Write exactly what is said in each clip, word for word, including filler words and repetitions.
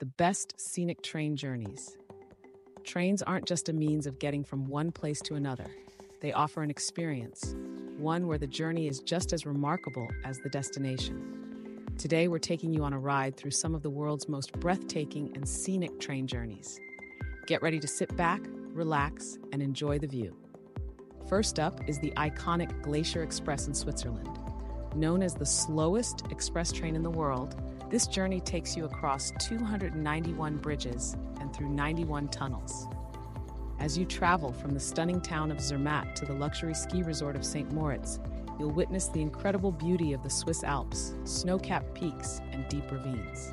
the best scenic train journeys. Trains aren't just a means of getting from one place to another. They offer an experience, one where the journey is just as remarkable as the destination. Today, we're taking you on a ride through some of the world's most breathtaking and scenic train journeys. Get ready to sit back, relax, and enjoy the view. First up is the iconic Glacier Express in Switzerland. Known as the slowest express train in the world, this journey takes you across two hundred ninety-one bridges and through ninety-one tunnels. As you travel from the stunning town of Zermatt to the luxury ski resort of Saint Moritz, you'll witness the incredible beauty of the Swiss Alps, snow-capped peaks, and deep ravines.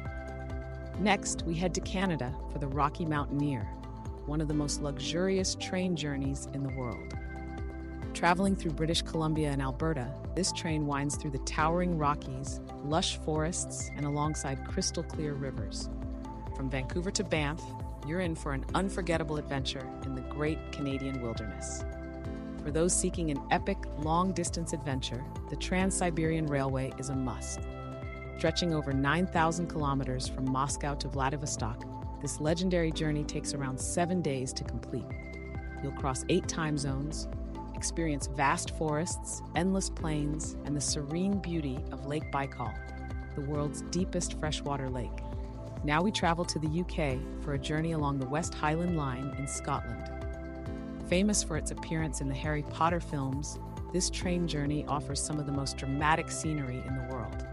Next, we head to Canada for the Rocky Mountaineer, one of the most luxurious train journeys in the world. Traveling through British Columbia and Alberta, this train winds through the towering Rockies, lush forests, and alongside crystal-clear rivers. From Vancouver to Banff, you're in for an unforgettable adventure in the great Canadian wilderness. For those seeking an epic, long-distance adventure, the Trans-Siberian Railway is a must. Stretching over nine thousand kilometers from Moscow to Vladivostok, this legendary journey takes around seven days to complete. You'll cross eight time zones, experience vast forests, endless plains, and the serene beauty of Lake Baikal, the world's deepest freshwater lake. Now we travel to the U K for a journey along the West Highland Line in Scotland. Famous for its appearance in the Harry Potter films, this train journey offers some of the most dramatic scenery in the world.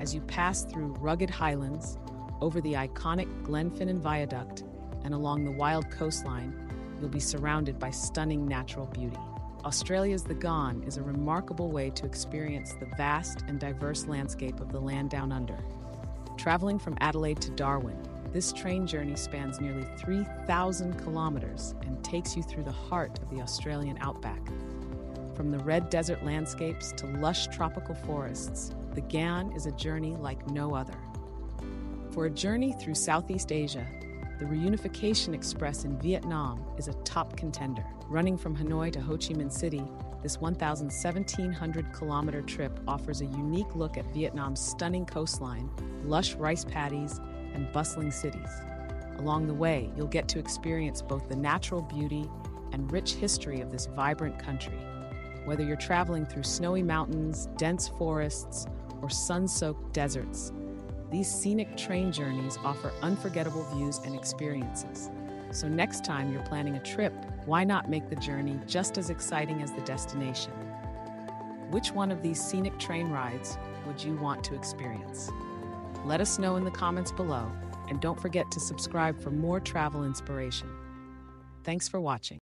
As you pass through rugged highlands, over the iconic Glenfinnan Viaduct, and along the wild coastline, you'll be surrounded by stunning natural beauty. Australia's The Ghan is a remarkable way to experience the vast and diverse landscape of the land down under. Traveling from Adelaide to Darwin, this train journey spans nearly three thousand kilometers and takes you through the heart of the Australian outback. From the red desert landscapes to lush tropical forests, The Ghan is a journey like no other. For a journey through Southeast Asia, the Reunification Express in Vietnam is a top contender. Running from Hanoi to Ho Chi Minh City, this one thousand seven hundred kilometer trip offers a unique look at Vietnam's stunning coastline, lush rice paddies, and bustling cities. Along the way, you'll get to experience both the natural beauty and rich history of this vibrant country. Whether you're traveling through snowy mountains, dense forests, or sun-soaked deserts, these scenic train journeys offer unforgettable views and experiences. So next time you're planning a trip, why not make the journey just as exciting as the destination? Which one of these scenic train rides would you want to experience? Let us know in the comments below, and don't forget to subscribe for more travel inspiration. Thanks for watching.